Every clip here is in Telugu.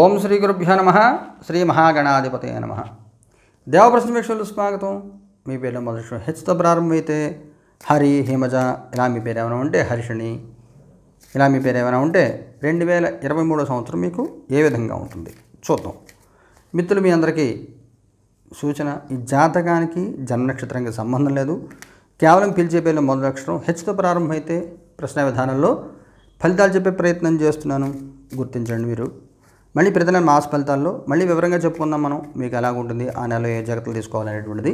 ओम श्री गुरुभ्यो नमः श्री महागणाधिपते नमः देवप्रश्न वीक्षकुलकु स्वागतम मी पेरु मोदटि हेच्चुतो प्रारंभमैते हरि हिमज इला मी पेरु एमैना उंटे हर्षिणि इला मी पेरु एमैना उंटे 2023 సంవత్సరం మీకు ఏ విధంగా ఉంటుంది చూద్దాం మిత్రులు మీ అందరికీ సూచన ఈ జాతకానికి జన్మ నక్షత్రానికి సంబంధం లేదు కేవలం పిలిచే పేర్ల మొదటి అక్షరం హెచ్చుతో ప్రారంభమైతే ప్రశ్న విధానంలో ఫలితాలు చెప్పే ప్రయత్నం చేస్తున్నాను గుర్తించండి మీరు మళ్ళీ ప్రతి నెల మాస ఫలితాల్లో మళ్ళీ వివరంగా చెప్పుకుందాం మనం మీకు ఎలా ఉంటుంది ఆ నెల ఏ జాగ్రత్తలు తీసుకోవాలనేటువంటిది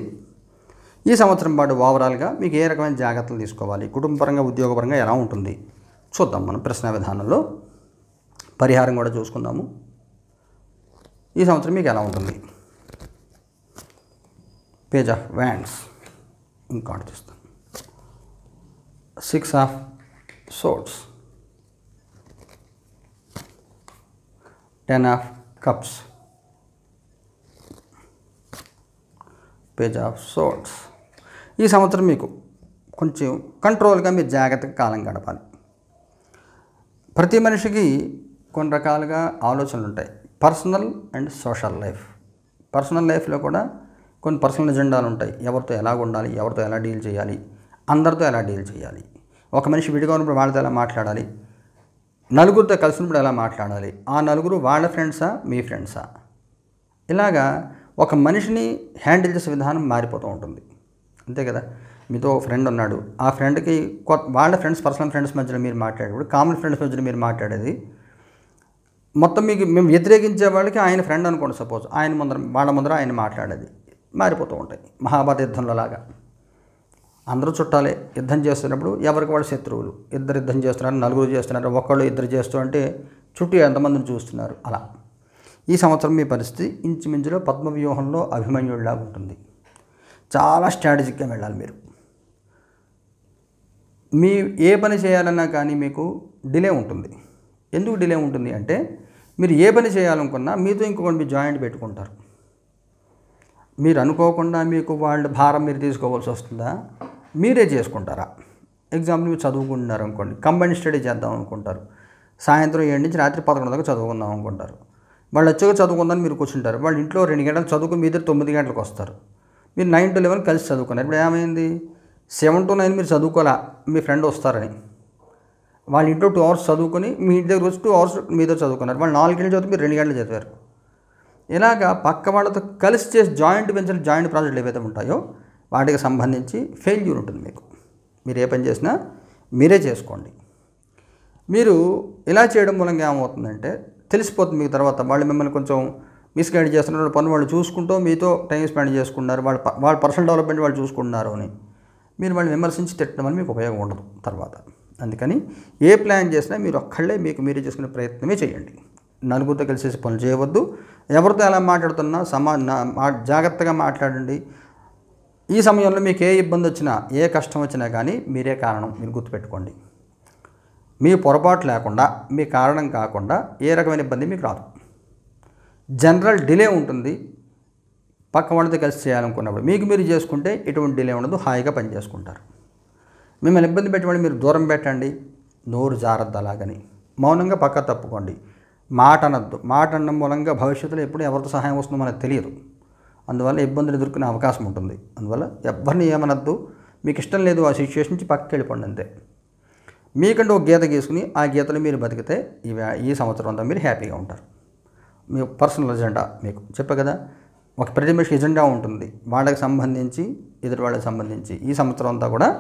ఈ సంవత్సరం పాటు ఓవరాల్గా మీకు ఏ రకమైన జాగ్రత్తలు తీసుకోవాలి కుటుంబపరంగా ఉద్యోగపరంగా ఎలా ఉంటుంది చూద్దాం మనం ప్రశ్న విధానంలో పరిహారం కూడా చూసుకుందాము ఈ సంవత్సరం మీకు ఎలా ఉంటుంది पेज आफ् वैंड्स इंका six of swords ten of cups page of swords ई संवत्सरम मीकु कोंचेम कंट्रोल गा जाग्रत्तगा कालं गड़पाली प्रति मनिषिकी कोन्नि रकालुगा आलोचनलु उंटायि personal and social life personal life लो कूडा కొన్ని పర్సనల్ ఎజెండాలు ఉంటాయి ఎవరితో ఎలా ఉండాలి ఎవరితో ఎలా డీల్ చేయాలి అందరితో ఎలా డీల్ చేయాలి ఒక మనిషి విడిగా ఉన్నప్పుడు వాళ్ళతో ఎలా మాట్లాడాలి నలుగురితో కలిసినప్పుడు ఎలా మాట్లాడాలి ఆ నలుగురు వాళ్ళ ఫ్రెండ్సా మీ ఫ్రెండ్సా ఇలాగా ఒక మనిషిని హ్యాండిల్ చేసే విధానం మారిపోతూ ఉంటుంది అంతే కదా మీతో ఫ్రెండ్ ఉన్నాడు ఆ ఫ్రెండ్కి వాళ్ళ ఫ్రెండ్స్ పర్సనల్ ఫ్రెండ్స్ మధ్యలో మీరు మాట్లాడేటప్పుడు కామన్ ఫ్రెండ్స్ మధ్యలో మీరు మాట్లాడేది మొత్తం మీకు మేము వ్యతిరేకించే వాళ్ళకి ఆయన ఫ్రెండ్ అనుకోండి సపోజ్ ఆయన ముందర వాళ్ళ ముందర ఆయన మాట్లాడేది మారిపోతూ ఉంటాయి మహాభారత యుద్ధంలోలాగా అందరూ చుట్టాలే యుద్ధం చేస్తున్నప్పుడు ఎవరికి వాళ్ళు శత్రువులు ఇద్దరు యుద్ధం చేస్తున్నారు నలుగురు చేస్తున్నారు ఒకళ్ళు ఇద్దరు చేస్తూ అంటే చుట్టూ ఎంతమందిని చూస్తున్నారు అలా ఈ సంవత్సరం మీ పరిస్థితి ఇంచుమించులో పద్మవ్యూహంలో అభిమన్యుడిలాగా ఉంటుంది చాలా స్ట్రాటజిక్గా వెళ్ళాలి మీరు మీ ఏ పని చేయాలన్నా కానీ మీకు డిలే ఉంటుంది ఎందుకు డిలే ఉంటుంది అంటే మీరు ఏ పని చేయాలనుకున్నా మీతో ఇంకొకటి జాయింట్ పెట్టుకుంటారు మీరు అనుకోకుండా మీకు వాళ్ళ భారం మీరు తీసుకోవాల్సి వస్తుందా మీరే చేసుకుంటారా ఎగ్జాంపుల్ మీరు చదువుకుంటున్నారు అనుకోండి కంబైన్ స్టడీ చేద్దాం అనుకుంటారు సాయంత్రం 7 నుంచి రాత్రి 11 దాకా చదువుకుందాం అనుకుంటారు వాళ్ళు వచ్చాక చదువుకుందాం మీరు కూర్చుంటారు వాళ్ళు ఇంట్లో 2 గంటలు చదువుకుని మీ దగ్గర 9 గంటలకు వస్తారు మీరు 9 to 11 కలిసి చదువుకున్నారు ఇప్పుడు ఏమైంది 7 to 9 మీరు చదువుకోవాలా మీ ఫ్రెండ్ వస్తారని వాళ్ళు ఇంట్లో 2 hours చదువుకుని మీ ఇంటి దగ్గర రోజు 2 hours మీతో చదువుకున్నారు వాళ్ళు 4 గంటలు చదువుకుని మీరు 2 గంటలు చదివారు ఇలాగా పక్క వాళ్ళతో కలిసి చేసి జాయింట్ వెంచర్లు జాయింట్ ప్రాజెక్టులు ఏవైతే ఉంటాయో వాటికి సంబంధించి ఫెయిల్యూర్ ఉంటుంది మీకు మీరు ఏ పని చేసినా మీరే చేసుకోండి మీరు ఇలా చేయడం మూలంగా ఏమవుతుందంటే తెలిసిపోతుంది మీకు తర్వాత వాళ్ళు మిమ్మల్ని కొంచెం మిస్గైడ్ చేస్తున్నారు పనులు వాళ్ళు చూసుకుంటూ మీతో టైం స్పెండ్ చేసుకుంటున్నారు వాళ్ళ పర్సనల్ డెవలప్మెంట్ వాళ్ళు చూసుకుంటున్నారు అని మీరు వాళ్ళు విమర్శించి తిట్టడం వల్ల మీకు ఉపయోగం ఉండదు తర్వాత అందుకని ఏ ప్లాన్ చేసినా మీరు ఒక్కళ్ళే మీకు మీరే చేసుకునే ప్రయత్నమే చేయండి నలుగురితో కలిసేసి పనులు చేయవద్దు ఎవరితో ఎలా మాట్లాడుతున్నా జాగ్రత్తగా మాట్లాడండి ఈ సమయంలో మీకు ఏ ఇబ్బంది వచ్చినా ఏ కష్టం వచ్చినా కానీ మీరే కారణం మీరు గుర్తుపెట్టుకోండి మీ పొరపాటు లేకుండా మీ కారణం కాకుండా ఏ రకమైన ఇబ్బంది మీకు రాదు జనరల్ డిలే ఉంటుంది పక్క వాళ్ళతో కలిసి చేయాలనుకున్నప్పుడు మీకు మీరు చేసుకుంటే ఎటువంటి డిలే ఉండదు హాయిగా పని చేసుకుంటారు మిమ్మల్ని ఇబ్బంది పెట్టేవాళ్ళు మీరు దూరం పెట్టండి నోరు జారద్దు అలాగని మౌనంగా పక్క తప్పుకోండి మాట అనద్దు మాట అనడం మూలంగా భవిష్యత్తులో ఎప్పుడు ఎవరితో సహాయం వస్తుందో మనకు తెలియదు అందువల్ల ఇబ్బందులు ఎదుర్కొనే అవకాశం ఉంటుంది అందువల్ల ఎవరిని ఏమనద్దు మీకు ఇష్టం లేదు ఆ సిచ్యువేషన్ నుంచి పక్కకి వెళ్ళిపోండి అంతే మీకంటే ఒక గీత గీసుకుని ఆ గీతలో మీరు బతికితే ఈ సంవత్సరం అంతా మీరు హ్యాపీగా ఉంటారు మీ పర్సనల్ ఎజెండా మీకు చెప్పా కదా ఒక ప్రతి మనిషి ఎజెండా ఉంటుంది వాళ్ళకి సంబంధించి ఎదుటి వాళ్ళకి సంబంధించి ఈ సంవత్సరం అంతా కూడా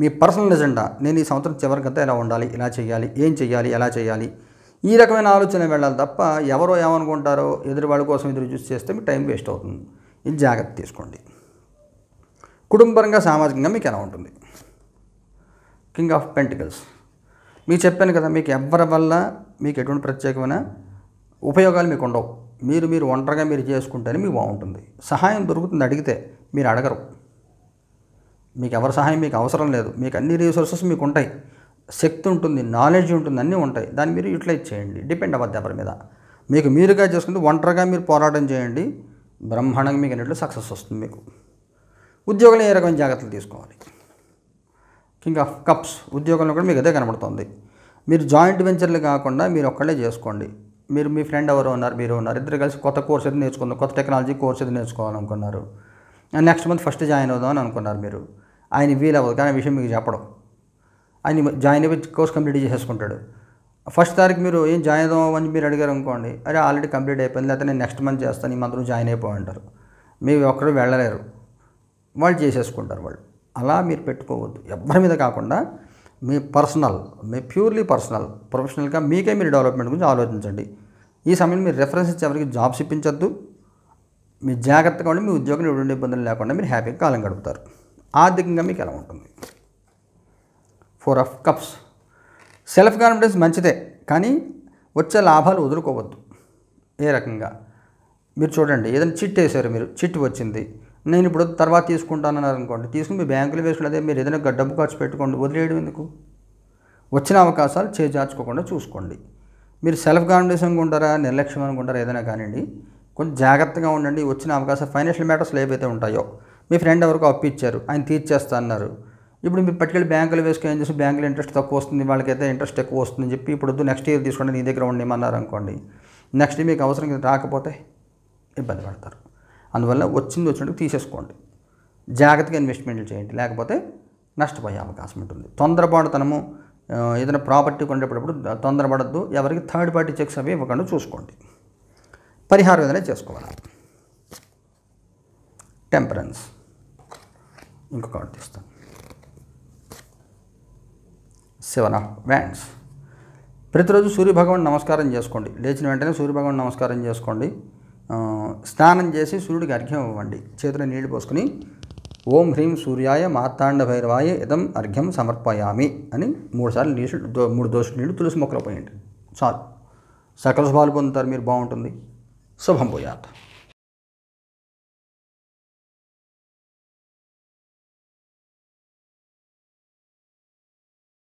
మీ పర్సనల్ ఎజెండా నేను ఈ సంవత్సరం చివరికంతా ఇలా ఉండాలి ఇలా చేయాలి ఏం చేయాలి ఎలా చేయాలి ఈ రకమైన ఆలోచన వెళ్ళాలి తప్ప ఎవరో ఏమనుకుంటారో ఎదురు వాళ్ళ కోసం ఎదురు చూసి చేస్తే మీ టైం వేస్ట్ అవుతుంది ఇది జాగ్రత్త తీసుకోండి కుటుంబపరంగా సామాజికంగా మీకు ఎలా ఉంటుంది కింగ్ ఆఫ్ పెంటికల్స్ మీకు చెప్పాను కదా మీకు ఎవరి వల్ల మీకు ఎటువంటి ప్రత్యేకమైన ఉపయోగాలు మీకు ఉండవు మీరు మీరు ఒంటరిగా మీరు చేసుకుంటేనే మీకు బాగుంటుంది సహాయం దొరుకుతుంది అడిగితే మీరు అడగరు మీకు ఎవరి సహాయం మీకు అవసరం లేదు మీకు అన్ని రిసోర్సెస్ మీకు ఉంటాయి శక్తి ఉంటుంది నాలెడ్జ్ ఉంటుంది అన్నీ ఉంటాయి దాన్ని మీరు యూటిలైజ్ చేయండి డిపెండ్ అవ్వద్దు ఎవరి మీద మీకు మీరుగా చేసుకుంటే ఒంటరిగా మీరు పోరాటం చేయండి బ్రహ్మాండంగా మీకు అన్నింటిలో సక్సెస్ వస్తుంది మీకు ఉద్యోగంలో ఏ రకమైన జాగ్రత్తలు తీసుకోవాలి किंग आफ् కప్స్ ఉద్యోగంలో కూడా మీకు అదే కనబడుతుంది. మీరు జాయింట్ వెంచర్లు కాకుండా మీరు ఒక్కళ్ళే చేసుకోండి. మీరు మీ ఫ్రెండ్ ఎవరో ఉన్నారు, మీరు ఉన్నారు, ఇద్దరు కలిసి కొత్త కోర్స్ ఏది నేర్చుకుందాం, కొత్త టెక్నాలజీ కోర్స్ ఏది నేర్చుకోవాలనుకున్నారు, నెక్స్ట్ మంత్ ఫస్ట్ జాయిన్ అవుదాం అని అనుకున్నారు. మీరు ఆయన వీల్ అవ్వదు కానీ విషయం మీకు చెప్పడం, ఆయన జాయిన్ అయ్యి కోర్స్ కంప్లీట్ చేసేసుకుంటాడు. ఫస్ట్ తారీఖు మీరు ఏం జాయిన్ అవ్వమని మీరు అడిగారు అనుకోండి, అరే ఆల్రెడీ కంప్లీట్ అయిపోయింది, లేకపోతే నేను నెక్స్ట్ మంత్ చేస్తాను, ఈ మంత్లో జాయిన్ అయిపోయింటారు. మీరు ఒక్కరు వెళ్ళలేరు, వాళ్ళు చేసేసుకుంటారు. వాళ్ళు అలా మీరు పెట్టుకోవద్దు. ఎవరి మీద కాకుండా మీ పర్సనల్, మీ ప్యూర్లీ పర్సనల్ ప్రొఫెషనల్గా మీకే మీరు డెవలప్మెంట్ గురించి ఆలోచించండి. ఈ సమయంలో మీరు రెఫరెన్స్ ఇచ్చి ఎవరికి జాబ్స్ ఇప్పించద్దు. మీరు జాగ్రత్తగా ఉండి మీ ఉద్యోగం ఎటువంటి ఇబ్బందులు లేకుండా మీరు హ్యాపీగా కాలం గడుపుతారు. ఆర్థికంగా మీకు ఎలా ఉంటుంది? Four of cups. Self confidence మంచిదే కానీ వచ్చే లాభాలు వదులుకోవద్దు. ఏ రకంగా మీరు చూడండి, ఏదైనా చిట్ వేసారు, మీరు చిట్ వచ్చింది, నేను ఇప్పుడు తర్వాత తీసుకుంటానన్నారు అనుకోండి, తీసుకుని మీ బ్యాంకులో వేసుకునేదే. మీరు ఏదైనా డబ్బు ఖర్చు పెట్టుకోండి, వదిలేయడం ఎందుకు? వచ్చిన అవకాశాలు చేజార్చుకోకుండా చూసుకోండి. మీరు సెల్ఫ్ కాన్ఫిడెన్స్ అనుకుంటారా, నిర్లక్ష్యం అనుకుంటారా, ఏదైనా కానివ్వండి, కొంచెం జాగ్రత్తగా ఉండండి. వచ్చిన అవకాశం ఫైనాన్షియల్ మ్యాటర్స్లో ఏవైతే ఉంటాయో, మీ ఫ్రెండ్ ఎవరికి అప్పు ఇచ్చారు, ఆయన తీర్చేస్తా అన్నారు, ఇప్పుడు మీరు పట్టుకెళ్ళి బ్యాంకులు వేసుకుని ఏం చేసి బ్యాంకులో ఇంట్రెస్ట్ తక్కువ వస్తుంది, వాళ్ళకైతే ఇంట్రెస్ట్ ఎక్కువ వస్తుందని చెప్పి ఇప్పుడు వద్దు నెక్స్ట్ ఇయర్ తీసుకోండి, నీ దగ్గర ఉండేమన్నారు అనుకోండి, నెక్స్ట్ మీకు అవసరం రాకపోతే ఇబ్బంది పడతారు. అందువల్ల వచ్చింది వచ్చినట్టు తీసేసుకోండి, జాగ్రత్తగా ఇన్వెస్ట్మెంట్లు చేయండి, లేకపోతే నష్టపోయే అవకాశం ఉంటుంది. తొందరపాటుతనము, ఏదైనా ప్రాపర్టీ కొనేటప్పుడు తొందరపడద్దు, ఎవరికి థర్డ్ పార్టీ చెక్స్ అవి ఇవ్వకుండా చూసుకోండి. పరిహారం ఏదైనా చేసుకోవాలి. టెంపరెన్స్. ఇంకొక కార్డు తీస్తాను. Seven of wands. ప్రతిరోజు సూర్యభగవాన్ నమస్కారం చేసుకోండి. లేచిన వెంటనే సూర్యభగవాన్ నమస్కారం చేసుకోండి. స్నానం చేసి సూర్యుడికి అర్ఘ్యం ఇవ్వండి. చేతిలో నీళ్లు పోసుకుని ఓం హ్రీం సూర్యాయ మార్తాండ భైరవాయ ఇదం అర్ఘ్యం సమర్పయామి అని 3 సార్లు నీళ్ళు, 3 దోశలు నీళ్లు తులసి మొక్కలు పోయండి చాలు. సకల శుభాలు పొందుతారు, మీరు బాగుంటుంది. శుభం పోయాత్.